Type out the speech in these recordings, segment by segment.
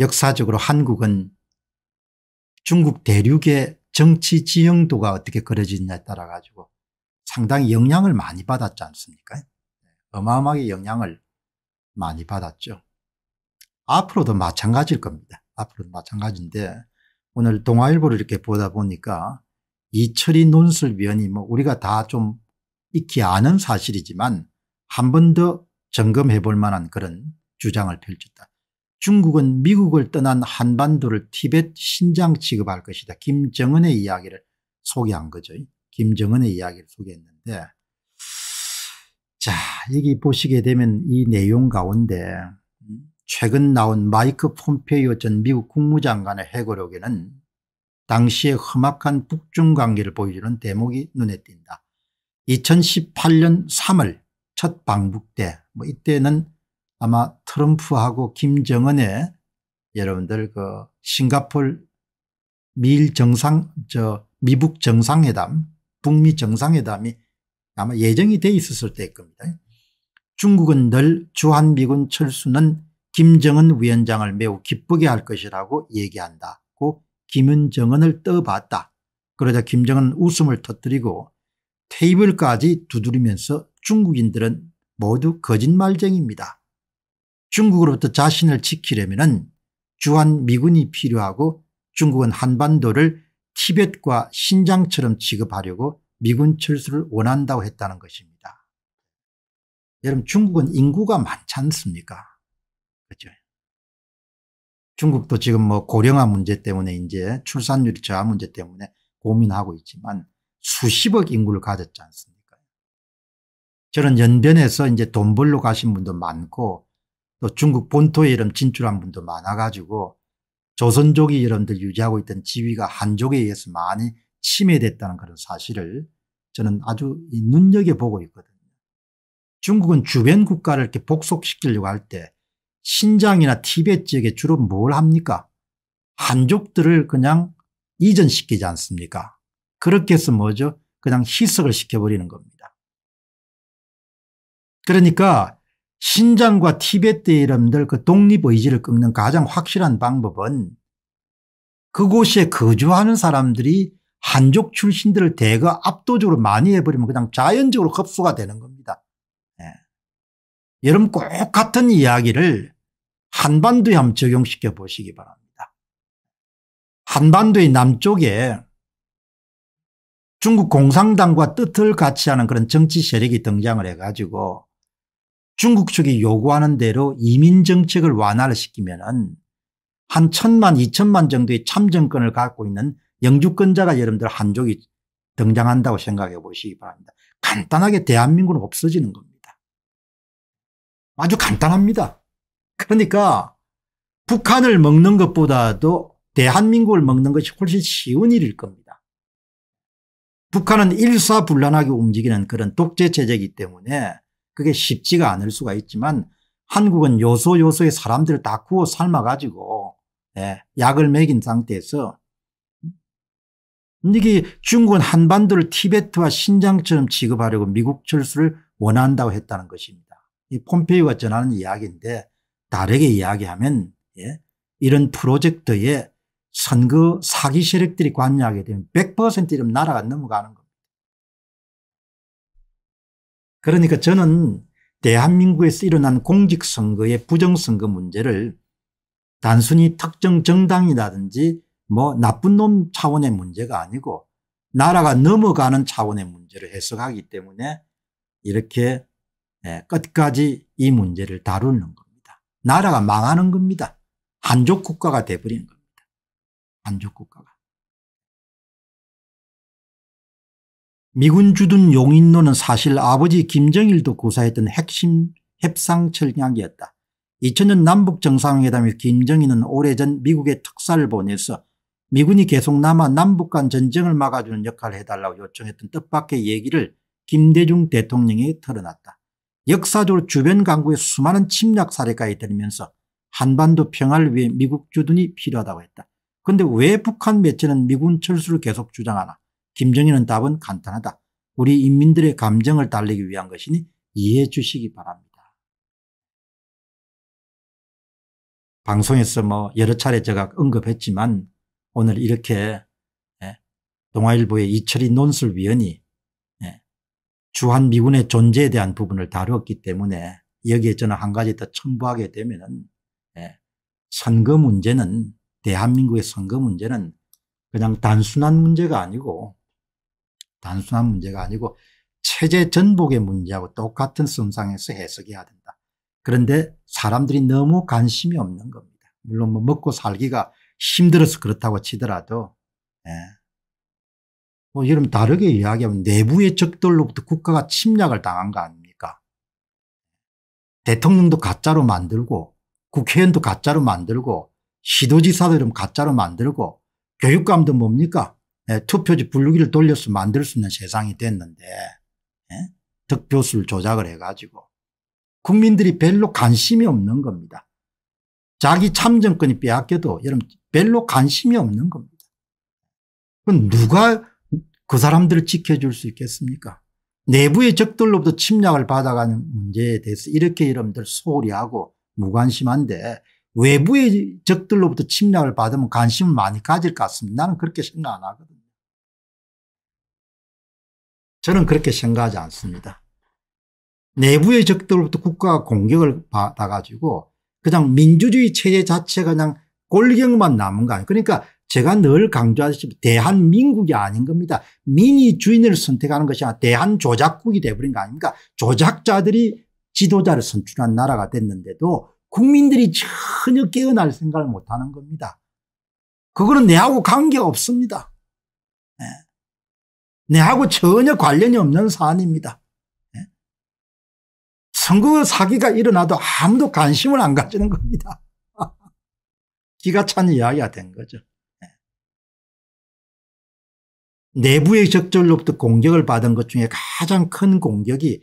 역사적으로 한국은 중국 대륙의 정치 지형도가 어떻게 그려지느냐에 따라 가지고 상당히 영향을 많이 받았지 않습니까? 어마어마하게 영향을 많이 받았죠. 앞으로도 마찬가지일 겁니다. 앞으로도 마찬가지인데, 오늘 동아일보를 이렇게 보다 보니까 이철희 논설위원이 우리가 다 좀 익히 아는 사실이지만 한 번 더 점검해 볼 만한 그런 주장을 펼쳤다. 중국은 미국을 떠난 한반도를 티벳 신장 취급할 것이다. 김정은의 이야기를 소개한 거죠. 김정은의 이야기를 소개했는데, 자, 여기 보시게 되면 이 내용 가운데 최근 나온 마이크 폼페이오 전 미국 국무장관의 회고록에는 당시의 험악한 북중 관계를 보여주는 대목이 눈에 띈다. 2018년 3월 첫 방북 때, 이때는 아마 트럼프하고 김정은의 여러분들 싱가포르 미북 정상회담, 북미 정상회담이 아마 예정이 돼 있었을 때일 겁니다. 중국은 늘 주한미군 철수는 김정은 위원장을 매우 기쁘게 할 것이라고 얘기한다고 김정은을 떠봤다. 그러자 김정은 웃음을 터뜨리고 테이블까지 두드리면서 중국인들은 모두 거짓말쟁이입니다. 중국으로부터 자신을 지키려면 주한미군이 필요하고 중국은 한반도를 티벳과 신장처럼 취급하려고 미군 철수를 원한다고 했다는 것입니다. 여러분, 중국은 인구가 많지 않습니까? 그렇죠? 중국도 지금 고령화 문제 때문에 이제 출산율 저하 문제 때문에 고민하고 있지만 수십억 인구를 가졌지 않습니까? 저는 연변에서 이제 돈 벌러 가신 분도 많고 또 중국 본토에 진출한 분도 많아가지고 조선족이 유지하고 있던 지위가 한족에 의해서 많이 침해됐다는 그런 사실을 저는 아주 눈여겨보고 있거든요. 중국은 주변 국가를 이렇게 복속시키려고 할 때 신장이나 티벳 지역에 주로 뭘 합니까? 한족들을 그냥 이전시키지 않습니까? 그렇게 해서 그냥 희석을 시켜버리는 겁니다. 그러니까 신장과 티베트의 이름들 독립 의지를 꺾는 가장 확실한 방법은 그곳에 거주하는 사람들이 한족 출신들을 대거 압도적으로 많이 해버리면 그냥 자연적으로 흡수가 되는 겁니다. 네. 여러분 꼭 같은 이야기를 한반도에 한번 적용시켜 보시기 바랍니다. 한반도의 남쪽에 중국 공산당과 뜻을 같이 하는 그런 정치 세력이 등장을 해가지고 중국 측이 요구하는 대로 이민 정책을 완화를 시키면은 한 1000만, 2000만 정도의 참정권을 갖고 있는 영주권자가 여러분들 한족이 등장한다고 생각해 보시기 바랍니다. 간단하게 대한민국은 없어지는 겁니다. 아주 간단합니다. 그러니까 북한을 먹는 것보다도 대한민국을 먹는 것이 훨씬 쉬운 일일 겁니다. 북한은 일사불란하게 움직이는 그런 독재체제이기 때문에 그게 쉽지가 않을 수가 있지만 한국은 요소요소의 사람들을 다 구워 삶아가지고 약을 먹인 상태에서 이게 중국은 한반도를 티베트와 신장처럼 취급하려고 미국 철수를 원한다고 했다는 것입니다. 이 폼페이오가 전하는 이야기인데 다르게 이야기하면 이런 프로젝트에 선거 사기 세력들이 관여하게 되면 100% 이런 나라가 넘어가는 겁니다. 그러니까 저는 대한민국에서 일어난 공직선거의 부정선거 문제를 단순히 특정 정당이라든지 나쁜 놈 차원의 문제가 아니고 나라가 넘어가는 차원의 문제를 해석하기 때문에 이렇게 끝까지 이 문제를 다루는 겁니다. 나라가 망하는 겁니다. 한족 국가가 돼버리는 겁니다. 한족 국가가. 미군 주둔 용인론은 사실 아버지 김정일도 구사했던 핵심 협상 철학이었다. 2000년 남북정상회담에 김정은은 오래전 미국에 특사를 보내서 미군이 계속 남아 남북 간 전쟁을 막아주는 역할을 해달라고 요청했던 뜻밖의 얘기를 김대중 대통령이 털어놨다. 역사적으로 주변 강국의 수많은 침략 사례까지 들으면서 한반도 평화를 위해 미국 주둔이 필요하다고 했다. 그런데 왜 북한 매체는 미군 철수를 계속 주장하나? 김정은은 답은 간단하다. 우리 인민들의 감정을 달래기 위한 것이니 이해해 주시기 바랍니다. 방송에서 여러 차례 제가 언급했지만 오늘 이렇게 동아일보의 이철희 논술위원이 주한미군의 존재에 대한 부분을 다루었기 때문에 여기에 저는 한 가지 더 첨부하게 되면은 선거 문제는, 대한민국의 선거 문제는 그냥 단순한 문제가 아니고 체제 전복의 문제하고 똑같은 선상에서 해석해야 된다. 그런데 사람들이 너무 관심이 없는 겁니다. 물론 먹고 살기가 힘들어서 그렇다고 치더라도 여러분 다르게 이야기하면 내부의 적들로부터 국가가 침략을 당한 거 아닙니까? 대통령도 가짜로 만들고 국회의원도 가짜로 만들고 시도지사도 가짜로 만들고 교육감도 뭡니까? 투표지 분류기를 돌려서 만들 수 있는 세상이 됐는데 득표수를 조작을 해가지고 국민들이 별로 관심이 없는 겁니다. 자기 참정권이 빼앗겨도 여러분 별로 관심이 없는 겁니다. 그럼 누가 그 사람들을 지켜줄 수 있겠습니까? 내부의 적들로부터 침략을 받아가는 문제에 대해서 이렇게 여러분들 소홀히 하고 무관심한데 외부의 적들로부터 침략을 받으면 관심을 많이 가질 것 같습니다. 나는 그렇게 생각 안 하거든요. 저는 그렇게 생각하지 않습니다. 내부의 적들로부터 국가가 공격을 받아가지고 그냥 민주주의 체제 자체가 그냥 골격만 남은 거 아니에요. 그러니까 제가 늘 강조하듯이 대한민국이 아닌 겁니다. 민이 주인을 선택하는 것이 아니라 대한조작국이 돼버린 거 아닙니까? 조작자들이 지도자를 선출한 나라가 됐는데도 국민들이 전혀 깨어날 생각을 못하는 겁니다. 그거는 내하고 관계없습니다. 내하고 전혀 관련이 없는 사안입니다. 선거 사기가 일어나도 아무도 관심을 안 가지는 겁니다. 기가 찬 이야기가 된 거죠. 내부의 적절로부터 공격을 받은 것 중에 가장 큰 공격이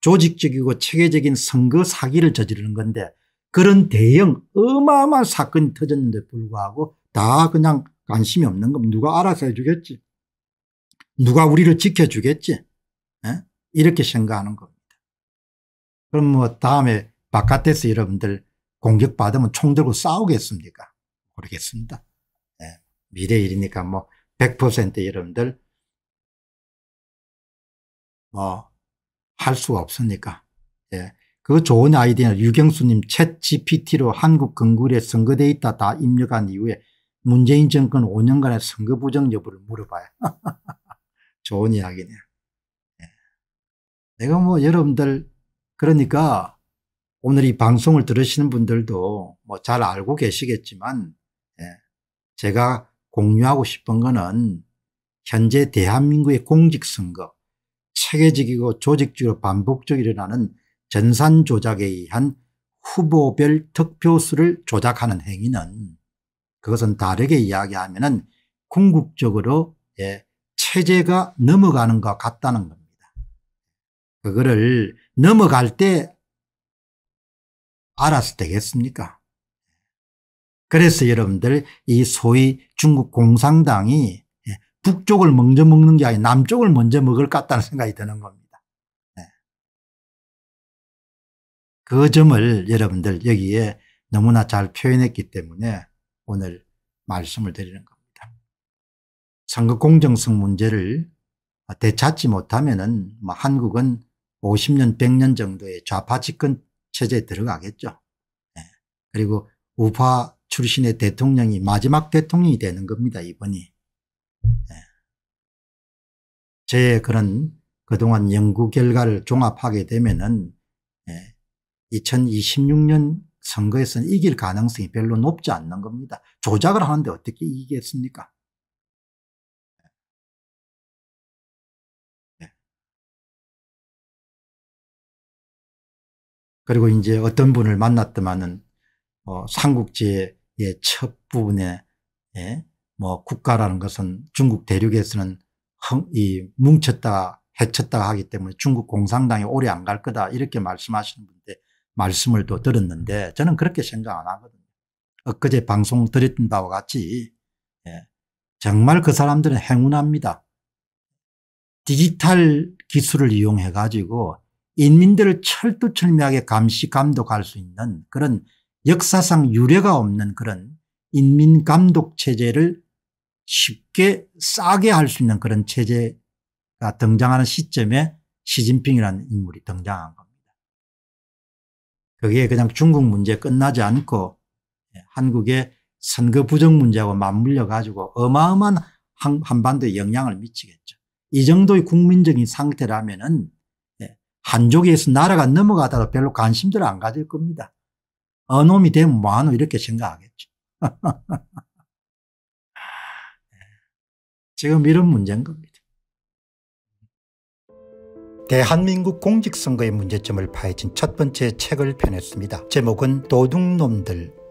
조직적이고 체계적인 선거 사기를 저지르는 건데 그런 대형 어마어마한 사건이 터졌는데 불구하고 다 그냥 관심이 없는 겁니다. 누가 알아서 해주겠지. 누가 우리를 지켜주겠지. 이렇게 생각하는 겁니다. 그럼 다음에 바깥에서 여러분들 공격받으면 총 들고 싸우겠습니까? 모르겠습니다. 미래 일이니까 100% 여러분들 할 수가 없으니까. 그 좋은 아이디어는 유경수님 챗 GPT로 한국 근거리에 선거 데이터 다 입력한 이후에 문재인 정권 5년간의 선거 부정 여부를 물어봐요. 좋은 이야기네요. 내가 여러분들 그러니까 오늘 이 방송을 들으시는 분들도 잘 알고 계시겠지만 제가 공유하고 싶은 거는 현재 대한민국의 공직선거 체계적이고 조직적으로 반복적으로 일어나는 전산 조작에 의한 후보별 득표수를 조작하는 행위는 그것은 다르게 이야기하면은 궁극적으로 체제가 넘어가는 것 같다는 겁니다. 그거를 넘어갈 때 알아서 되겠습니까? 그래서 여러분들 이 소위 중국 공산당이 북쪽을 먼저 먹는 게 아니라 남쪽을 먼저 먹을 것 같다는 생각이 드는 겁니다. 그 점을 여러분들 여기에 너무나 잘 표현했기 때문에 오늘 말씀을 드리는 겁니다. 선거 공정성 문제를 되찾지 못하면은 한국은 50년 100년 정도의 좌파 집권 체제에 들어가겠죠. 그리고 우파 출신의 대통령이 마지막 대통령이 되는 겁니다. 이번이. 제 그런 그동안 연구 결과를 종합하게 되면은 2026년 선거에서는 이길 가능성이 별로 높지 않는 겁니다. 조작을 하는데 어떻게 이기겠습니까? 그리고 이제 어떤 분을 만났더만은 삼국지의 첫 부분에 뭐 국가라는 것은 중국 대륙에서는 뭉쳤다 해쳤다 하기 때문에 중국 공산당이 오래 안 갈 거다 이렇게 말씀하시는 분들 말씀을 또 들었는데 저는 그렇게 생각 안 하거든요. 엊그제 방송 드렸던 바와 같이 정말 그 사람들은 행운합니다. 디지털 기술을 이용해 가지고 인민들을 철두철미하게 감시 감독할 수 있는 그런 역사상 유례가 없는 그런 인민 감독 체제를 쉽게 싸게 할 수 있는 그런 체제가 등장하는 시점에 시진핑이라는 인물이 등장한 겁니다. 그게 그냥 중국 문제 끝나지 않고 한국의 선거 부정 문제하고 맞물려 가지고 어마어마한 한반도에 영향을 미치겠죠. 이 정도의 국민적인 상태라면은 한족에서 나라가 넘어가더라도 별로 관심들을 안 가질 겁니다. 어놈이 되면 뭐하노 이렇게 생각하겠죠. 지금 이런 문제인 겁니다. 대한민국 공직선거의 문제점을 파헤친 첫 번째 책을 펴냈습니다. 제목은 도둑놈들